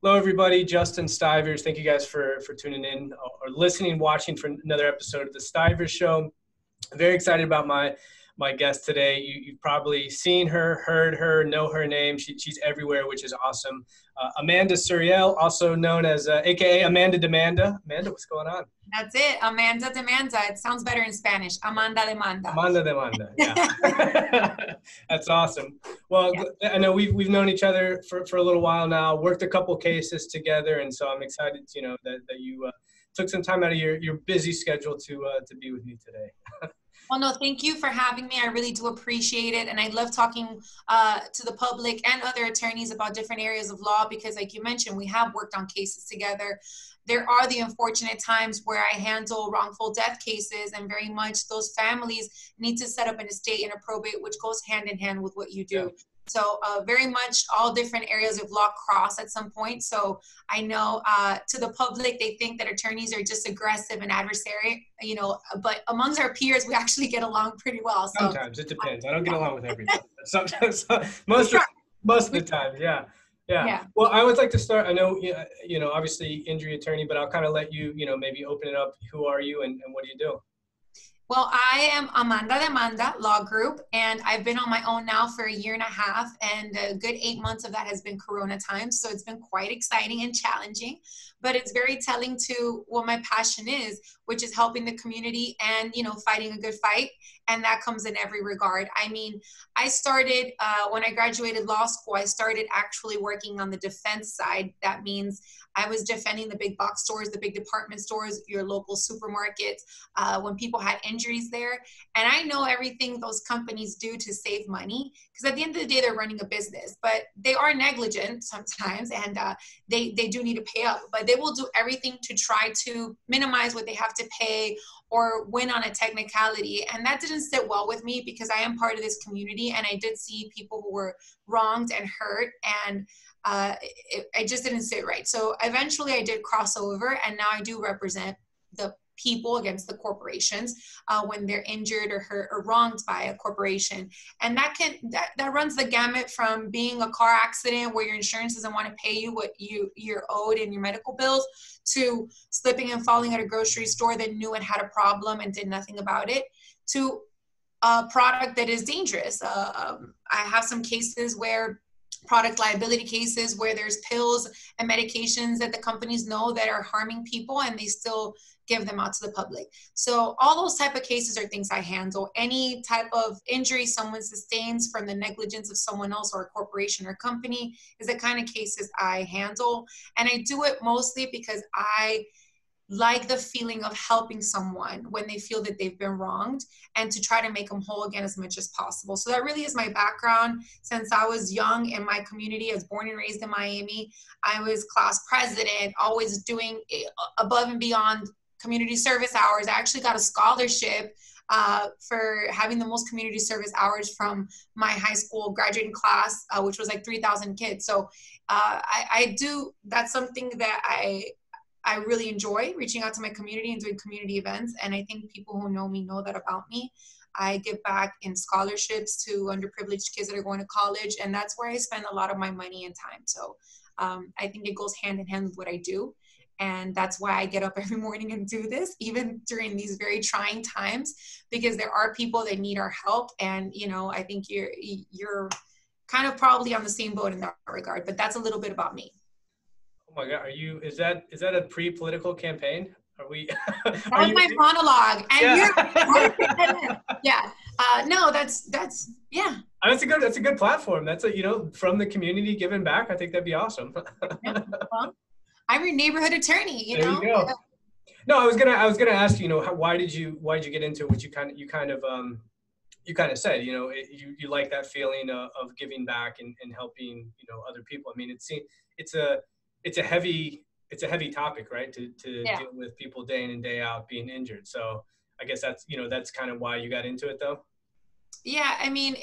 Hello, everybody. Justin Stivers. Thank you guys for tuning in or listening, watching for another episode of The Stivers Show. I'm very excited about my guest today. You've probably seen her, heard her, know her name. She's everywhere, which is awesome. Amanda Suriel, also known as AKA Amanda Demanda. Amanda, what's going on? That's it. Amanda Demanda. It sounds better in Spanish. Amanda Demanda. Amanda Demanda. Yeah. That's awesome. Well, yeah. I know we've known each other for a little while now, worked a couple cases together, and so I'm excited, you know, that you took some time out of your busy schedule to be with me today. Well, no, thank you for having me. I really do appreciate it. And I love talking to the public and other attorneys about different areas of law because, like you mentioned, we have worked on cases together. There are the unfortunate times where I handle wrongful death cases, and very much those families need to set up an estate and a probate, which goes hand in hand with what you do. Yeah. So very much all different areas of law cross at some point. So I know to the public, they think that attorneys are just aggressive and adversarial, you know, but amongst our peers, we actually get along pretty well. So. Sometimes it depends. I don't get along with everybody. Sometimes, most of the time. Yeah. Yeah. Well, I would like to start, I know, you know, obviously injury attorney, but I'll kind of let you, you know, maybe open it up. Who are you and what do you do? Well, I am Amanda Demanda Law Group, and I've been on my own now for 1.5 years, and a good 8 months of that has been Corona time, so it's been quite exciting and challenging, but it's very telling to what my passion is, which is helping the community and, you know, fighting a good fight, and that comes in every regard. I mean, I started, when I graduated law school, I started actually working on the defense side. That means I was defending the big box stores, the big department stores, your local supermarkets, when people had injuries there. And I know everything those companies do to save money, because at the end of the day, they're running a business, but they are negligent sometimes, and they do need to pay up, but they will do everything to try to minimize what they have to pay or win on a technicality. And that didn't sit well with me because I am part of this community, and I did see people who were wronged and hurt, and it just didn't sit right. So eventually I did cross over, and now I do represent the people against the corporations when they're injured or hurt or wronged by a corporation. And that runs the gamut from being a car accident where your insurance doesn't want to pay you what you're owed in your medical bills, to slipping and falling at a grocery store that knew it had a problem and did nothing about it, to a product that is dangerous. I have some cases where product liability cases where there's pills and medications that the companies know that are harming people, and they still give them out to the public. So all those type of cases are things I handle. Any type of injury someone sustains from the negligence of someone else or a corporation or company is the kind of cases I handle. And I do it mostly because I like the feeling of helping someone when they feel that they've been wronged, and to try to make them whole again as much as possible. So that really is my background. Since I was young in my community, I was born and raised in Miami. I was class president, always doing above and beyond community service hours. I actually got a scholarship for having the most community service hours from my high school graduating class, which was like 3,000 kids. So that's something that I really enjoy, reaching out to my community and doing community events. And I think people who know me know that about me. I give back in scholarships to underprivileged kids that are going to college. And that's where I spend a lot of my money and time. So I think it goes hand in hand with what I do. And that's why I get up every morning and do this, even during these very trying times, because there are people that need our help. And, you know, I think you're kind of probably on the same boat in that regard, but that's a little bit about me. Oh my God, is that a pre-political campaign? Are we? That's my monologue. And yeah. Yeah. No, that's yeah. That's a good platform. That's a, you know, from the community giving back. I think that'd be awesome. Yeah, well, I'm your neighborhood attorney, you know? There you go. No, I was gonna ask, you know, why did you get into what you kind of said, you know, you like that feeling of giving back and helping, you know, other people. I mean, it's a heavy topic, right? To deal with people day in and day out being injured. So I guess that's, you know, that's kind of why you got into it though. Yeah. I mean,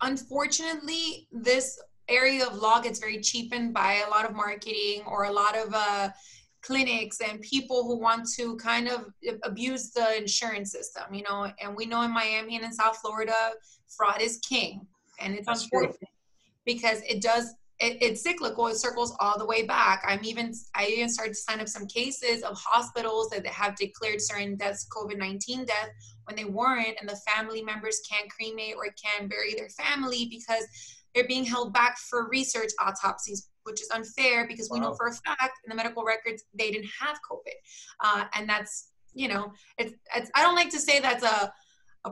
unfortunately this area of law gets very cheapened by a lot of marketing or a lot of clinics and people who want to kind of abuse the insurance system, you know, and we know in Miami and in South Florida, fraud is king, and it's unfortunate because it does it's cyclical. It circles all the way back. I even started to sign up some cases of hospitals that have declared certain deaths COVID-19 death when they weren't, and the family members can't cremate or can't bury their family because they're being held back for research autopsies, which is unfair because we know for a fact in the medical records they didn't have COVID. And that's, you know, it's I don't like to say that's a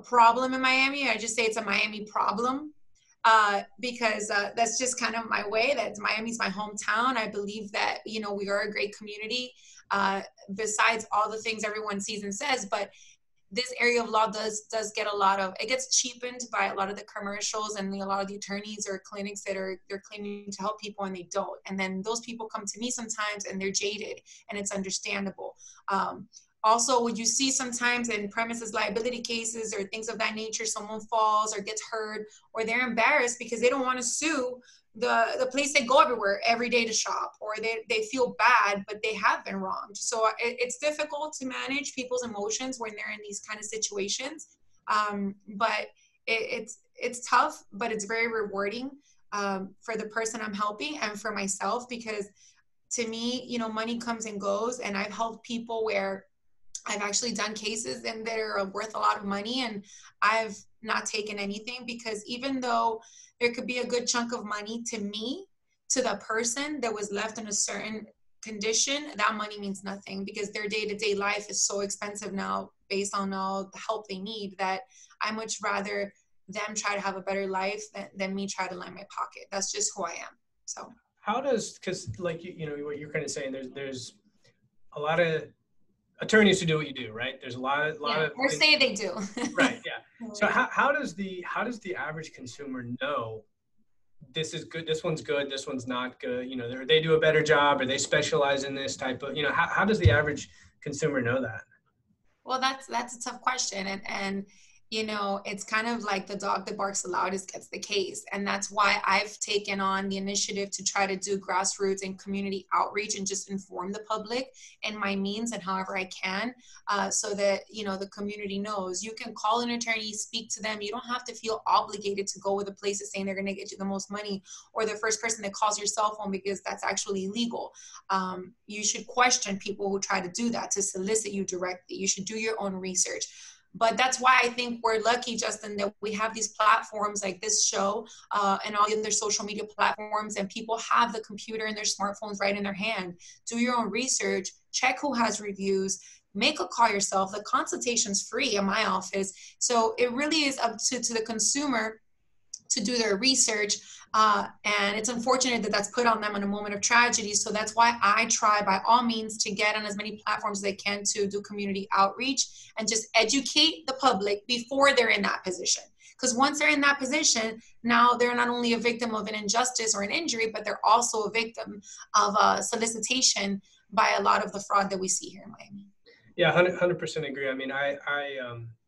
problem in Miami. I just say it's a Miami problem. Because that's just kind of my way. That's Miami's my hometown. I believe that, you know, we are a great community, besides all the things everyone sees and says, but this area of law does get a lot of, it gets cheapened by a lot of the commercials and a lot of the attorneys or clinics that are, they're claiming to help people and they don't. And then those people come to me sometimes and they're jaded, and it's understandable. Also, what you see sometimes in premises liability cases or things of that nature, someone falls or gets hurt, or they're embarrassed because they don't want to sue the place they go everywhere every day to shop, or they feel bad, but they have been wronged. So it's difficult to manage people's emotions when they're in these kind of situations. But it's tough, but it's very rewarding for the person I'm helping and for myself, because to me, you know, money comes and goes, and I've helped people where I've actually done cases and they're worth a lot of money, and I've not taken anything, because even though there could be a good chunk of money to me, to the person that was left in a certain condition, that money means nothing, because their day-to-day life is so expensive now based on all the help they need, that I much rather them try to have a better life than me try to line my pocket. That's just who I am. So how does, because like, you know, what you're kind of saying, there's a lot of attorneys who do what you do, right? There's a lot of or say they do. Right, yeah. So how does the average consumer know this is good, this one's good, this one's not good, you know, they do a better job, or they specialize in this type of, you know, how does the average consumer know that? Well, that's a tough question. And you know, it's kind of like the dog that barks the loudest gets the case. And that's why I've taken on the initiative to try to do grassroots and community outreach and just inform the public in my means and however I can, so that, you know, the community knows. You can call an attorney, speak to them. You don't have to feel obligated to go with a place that's saying they're going to get you the most money, or the first person that calls your cell phone, because that's actually illegal. You should question people who try to do that, to solicit you directly. You should do your own research. But that's why I think we're lucky, Justin, that we have these platforms like this show and all the other social media platforms, and people have the computer and their smartphones right in their hand. Do your own research, check who has reviews, make a call yourself. The consultation's free in my office. So it really is up to the consumer to do their research. And it's unfortunate that that's put on them in a moment of tragedy. So that's why I try by all means to get on as many platforms as I can to do community outreach and just educate the public before they're in that position. Because once they're in that position, now they're not only a victim of an injustice or an injury, but they're also a victim of solicitation by a lot of the fraud that we see here in Miami. Yeah, 100% agree. I mean, I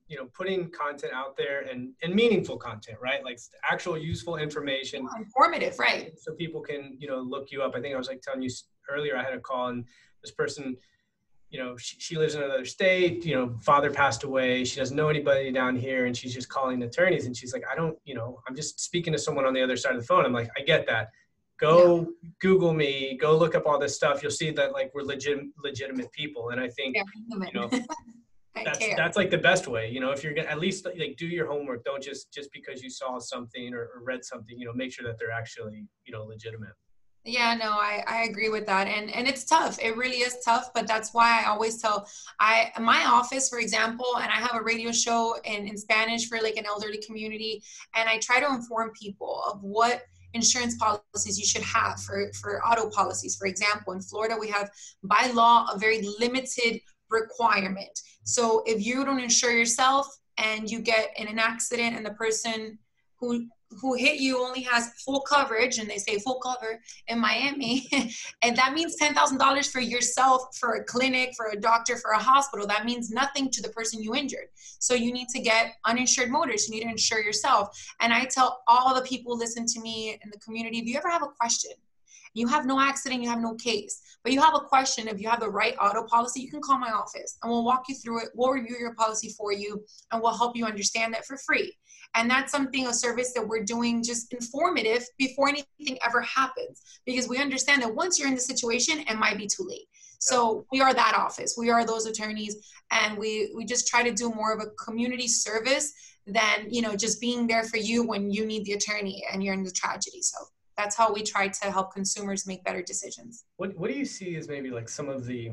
you know, putting content out there and meaningful content, right? Like actual useful information. Informative, right. So people can, you know, look you up. I think I was like telling you earlier, I had a call and this person, you know, she lives in another state, you know, father passed away. She doesn't know anybody down here, and she's just calling attorneys. And she's like, I don't, you know, I'm just speaking to someone on the other side of the phone. I'm like, I get that. Go Google me, go look up all this stuff. You'll see that like we're legitimate people. And I think, you know, that's like the best way, you know, if you're gonna at least like do your homework. Don't just because you saw something or read something, you know, make sure that they're actually, you know, legitimate. Yeah, no, I agree with that. And it's tough. It really is tough. But that's why I always tell my office, for example, and I have a radio show in Spanish for like an elderly community. And I try to inform people of what insurance policies you should have for auto policies. For example, in Florida, we have by law a very limited requirement. So if you don't insure yourself and you get in an accident and the person who hit you only has full coverage, and they say full cover in Miami, and that means $10,000 for yourself, for a clinic, for a doctor, for a hospital. That means nothing to the person you injured. So you need to get uninsured motorists. You need to insure yourself. And I tell all the people who listen to me in the community, if you ever have a question, You have no accident, you have no case, but you have a question. If you have the right auto policy, you can call my office and we'll walk you through it. We'll review your policy for you and we'll help you understand that for free. And that's something, a service that we're doing just informative before anything ever happens, because we understand that once you're in the situation, it might be too late. So we are that office. We are those attorneys, and we just try to do more of a community service than, you know, just being there for you when you need the attorney and you're in the tragedy. So that's how we try to help consumers make better decisions. What do you see as maybe like some of the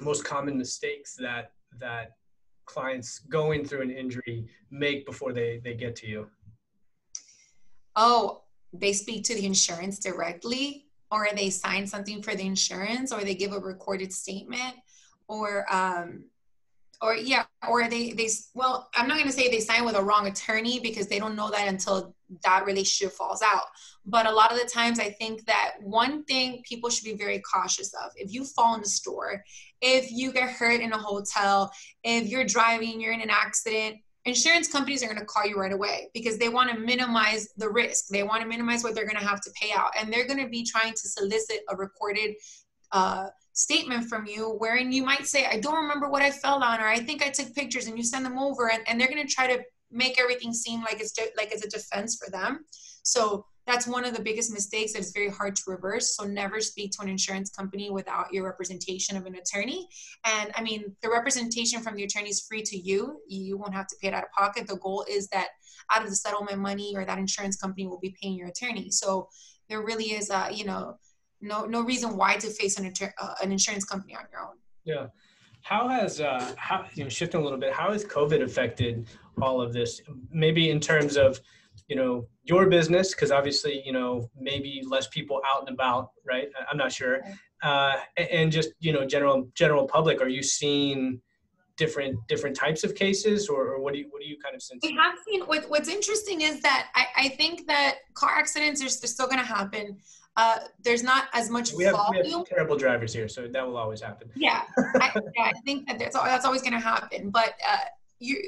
most common mistakes that clients going through an injury make before they get to you? Oh, they speak to the insurance directly, or they sign something for the insurance, or they give a recorded statement, or I'm not going to say they sign with a wrong attorney, because they don't know that until that relationship falls out. But a lot of the times, I think that one thing people should be very cautious of: if you fall in a store, if you get hurt in a hotel, if you're driving, you're in an accident, insurance companies are going to call you right away, because they want to minimize the risk. They want to minimize what they're going to have to pay out. And they're going to be trying to solicit a recorded statement from you, wherein you might say, I don't remember what I fell on, or I think I took pictures, and you send them over, and they're going to try to make everything seem like it's a defense for them. So that's one of the biggest mistakes that is very hard to reverse. So never speak to an insurance company without your representation of an attorney. And I mean, the representation from the attorney is free to you. You won't have to pay it out of pocket. The goal is that out of the settlement money, or that insurance company will be paying your attorney. So there really is no reason why to face an insurance company on your own. Yeah. How has, shifting a little bit, how has COVID affected all of this? Maybe in terms of, you know, your business, because obviously, you know, maybe less people out and about, right? I'm not sure. And just, you know, general public, are you seeing different types of cases, or what do you kind of sense? We have seen, what's interesting is that I think that car accidents are still going to happen. There's not as much volume. We have terrible drivers here, so that will always happen. Yeah, I think that that's always going to happen. But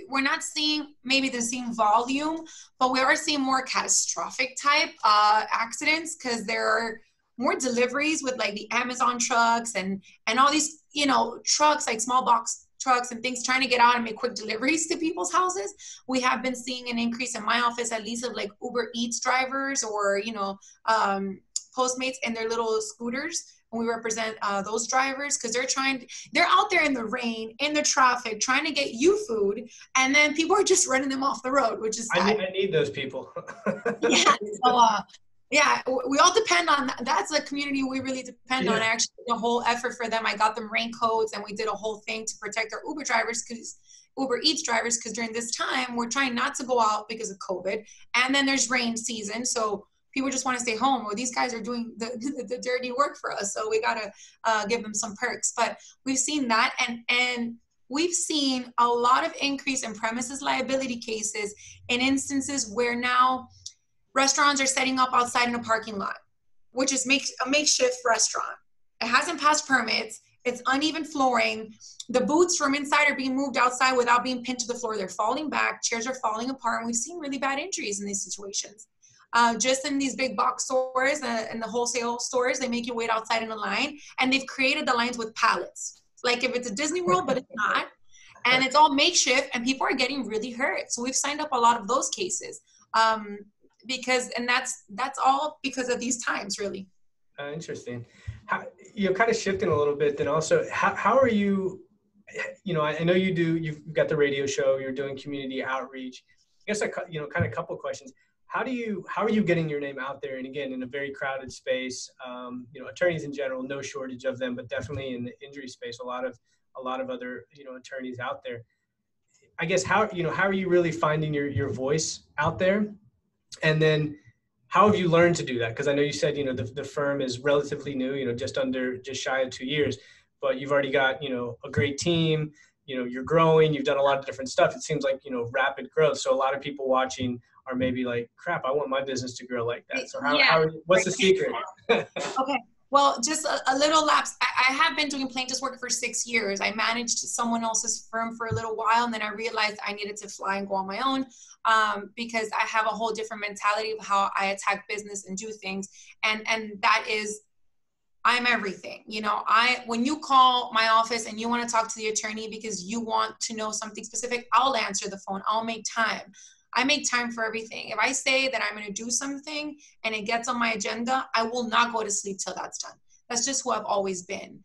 we're not seeing maybe the same volume, but we are seeing more catastrophic type accidents, because there are more deliveries with like the Amazon trucks and all these, you know, trucks, like small box trucks and things, trying to get out and make quick deliveries to people's houses. We have been seeing an increase in my office, at least, of like Uber Eats drivers, or, you know, Postmates and their little scooters. And we represent those drivers, because they're out there in the rain, in the traffic, trying to get you food, and then people are just running them off the road, which is sad. I need those people. Yeah. So, yeah, we all depend on that. That's a community we really depend on. I actually did a whole effort for them. I got them raincoats, and we did a whole thing to protect our Uber Eats drivers, because during this time, we're trying not to go out because of COVID, and then there's rain season, so people just want to stay home. Well, these guys are doing the dirty work for us, so we got to give them some perks. But we've seen that, and we've seen a lot of increase in premises liability cases in instances where now restaurants are setting up outside in a parking lot, which is a makeshift restaurant. It hasn't passed permits. It's uneven flooring. The boots from inside are being moved outside without being pinned to the floor. They're falling back. Chairs are falling apart. And we've seen really bad injuries in these situations. Just in these big box stores and the wholesale stores, they make you wait outside in a line, and they've created the lines with pallets. Like if it's a Disney World, but it's not, and it's all makeshift, and people are getting really hurt. So we've signed up a lot of those cases because that's all because of these times, really. Interesting. You're kind of shifting a little bit, then also, how are you, you know, I know you've got the radio show, you're doing community outreach. I guess, kind of a couple of questions. How are you getting your name out there? And again, in a very crowded space, attorneys in general, no shortage of them, but definitely in the injury space, a lot of other, you know, attorneys out there. I guess how are you really finding your voice out there? And then how have you learned to do that? Because I know you said, you know, the firm is relatively new, you know, just shy of 2 years, but you've already got, you know, a great team, you know, you're growing, you've done a lot of different stuff. It seems like, you know, rapid growth. So a lot of people watching are maybe like, crap, I want my business to grow like that. So what's the secret? Okay. Well, Well, just a little lapse. I have been doing plaintiff's work for 6 years. I managed someone else's firm for a little while, and then I realized I needed to fly and go on my own because I have a whole different mentality of how I attack business and do things. And that is, I'm everything. You know, when you call my office and you want to talk to the attorney because you want to know something specific, I'll answer the phone. I'll make time. I make time for everything. If I say that I'm going to do something and it gets on my agenda, I will not go to sleep till that's done. That's just who I've always been.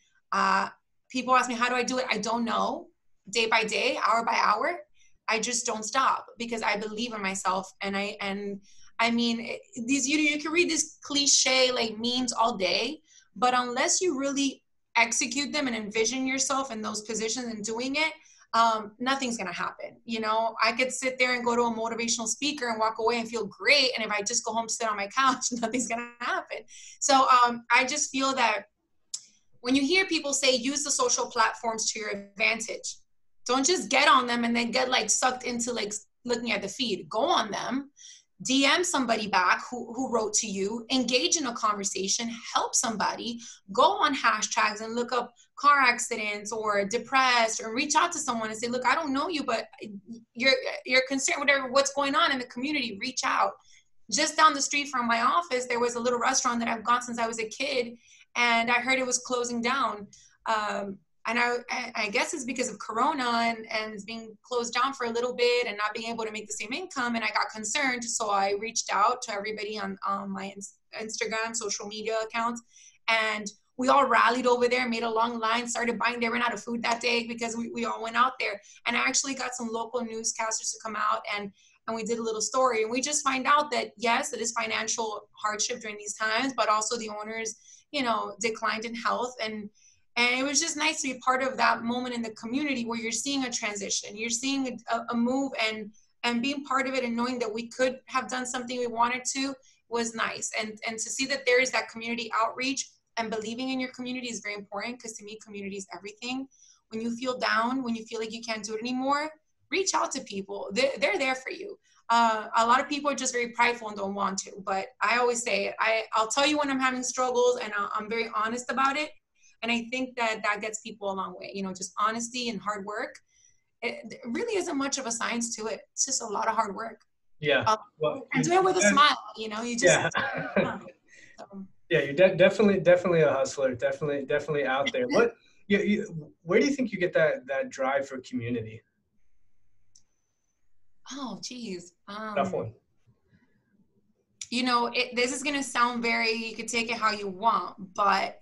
People ask me, how do I do it? I don't know. Day by day, hour by hour, I just don't stop because I believe in myself. And I mean, these you can read these cliche like memes all day, but unless you really execute them and envision yourself in those positions and doing it, nothing's going to happen. You know, I could sit there and go to a motivational speaker and walk away and feel great. And if I just go home, sit on my couch, nothing's going to happen. So I just feel that when you hear people say, use the social platforms to your advantage, don't just get on them and then get like sucked into like looking at the feed. Go on them, DM somebody back who wrote to you, engage in a conversation, help somebody, go on hashtags and look up car accidents or depressed, or reach out to someone and say, look, I don't know you, but you're concerned, whatever, what's going on in the community, reach out. Just down the street from my office, there was a little restaurant that I've gone since I was a kid, and I heard it was closing down. And I guess it's because of Corona and being closed down for a little bit and not being able to make the same income. And I got concerned. So I reached out to everybody on my Instagram, social media accounts, and we all rallied over there, made a long line, started buying. They ran out of food that day because we all went out there. And I actually got some local newscasters to come out and we did a little story. And we just find out that, yes, it is financial hardship during these times, but also the owners, you know, declined in health. And it was just nice to be part of that moment in the community where you're seeing a transition, you're seeing a move, and being part of it and knowing that we could have done something we wanted to was nice. And to see that there is that community outreach and believing in your community is very important, because to me, community is everything. When you feel down, when you feel like you can't do it anymore, reach out to people. They're there for you. A lot of people are just very prideful and don't want to, but I always say, I'll tell you when I'm having struggles, and I'm very honest about it. And I think that gets people a long way, you know, just honesty and hard work. It really isn't much of a science to it. It's just a lot of hard work. Yeah. Well, and do it with a smile, you know, you just. Yeah. Yeah, you're definitely a hustler. Definitely out there. What? Where do you think you get that drive for community? Oh, geez. Tough one. You know, this is gonna sound very. You could take it how you want, but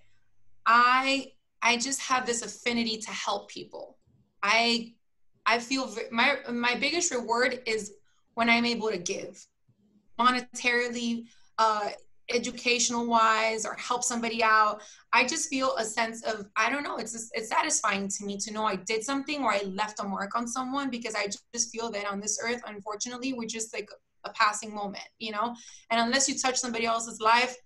I just have this affinity to help people. I feel my biggest reward is when I'm able to give, monetarily. Educational wise, or help somebody out. I just feel a sense of, I don't know, it's satisfying to me to know I did something, or I left a mark on someone, because I just feel that on this earth, unfortunately, we're just like a passing moment, you know, and unless you touch somebody else's life,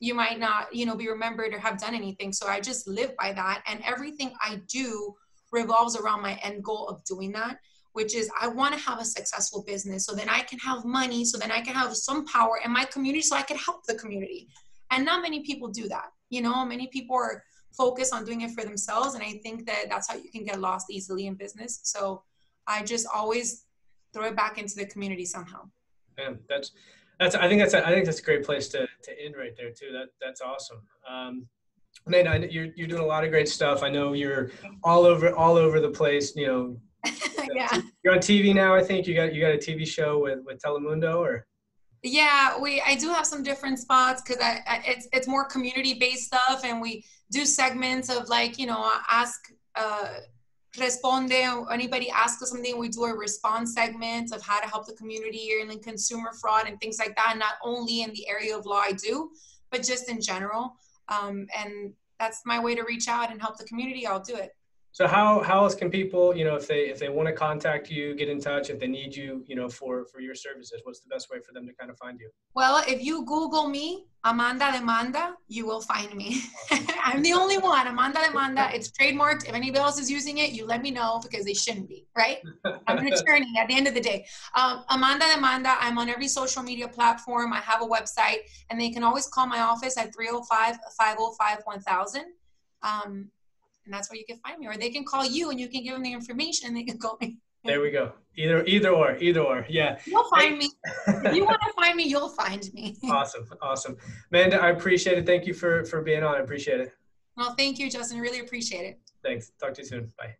you might not, you know, be remembered or have done anything. So I just live by that. And everything I do revolves around my end goal of doing that, which is I want to have a successful business so then I can have money, so then I can have some power in my community, so I can help the community. And not many people do that. You know, many people are focused on doing it for themselves. And I think that that's how you can get lost easily in business. So I just always throw it back into the community somehow. Yeah, I think that's a great place to end right there too. That's awesome. Amanda, you're doing a lot of great stuff. I know you're all over the place, you know. Yeah. You're on TV now. I think you got a TV show with Telemundo, or? Yeah, I do have some different spots, because it's more community based stuff, and we do segments of, like, you know, ask responde, or anybody asks us something, we do a response segment of how to help the community, and then consumer fraud and things like that, not only in the area of law I do, but just in general. And that's my way to reach out and help the community. I'll do it. So how else can people, you know, if they want to contact you, get in touch, if they need you, you know, for your services, what's the best way for them to kind of find you? Well, if you Google me, Amanda Demanda, you will find me. I'm the only one, Amanda Demanda. It's trademarked. If anybody else is using it, you let me know because they shouldn't be, right? I'm an attorney at the end of the day. Amanda Demanda, I'm on every social media platform. I have a website, and they can always call my office at 305-505-1000. And that's where you can find me. Or they can call you and you can give them the information and they can call me. There we go. Either or. Yeah. You'll find me. If you want to find me, you'll find me. Awesome. Amanda, I appreciate it. Thank you for being on. I appreciate it. Well, thank you, Justin. I really appreciate it. Thanks. Talk to you soon. Bye.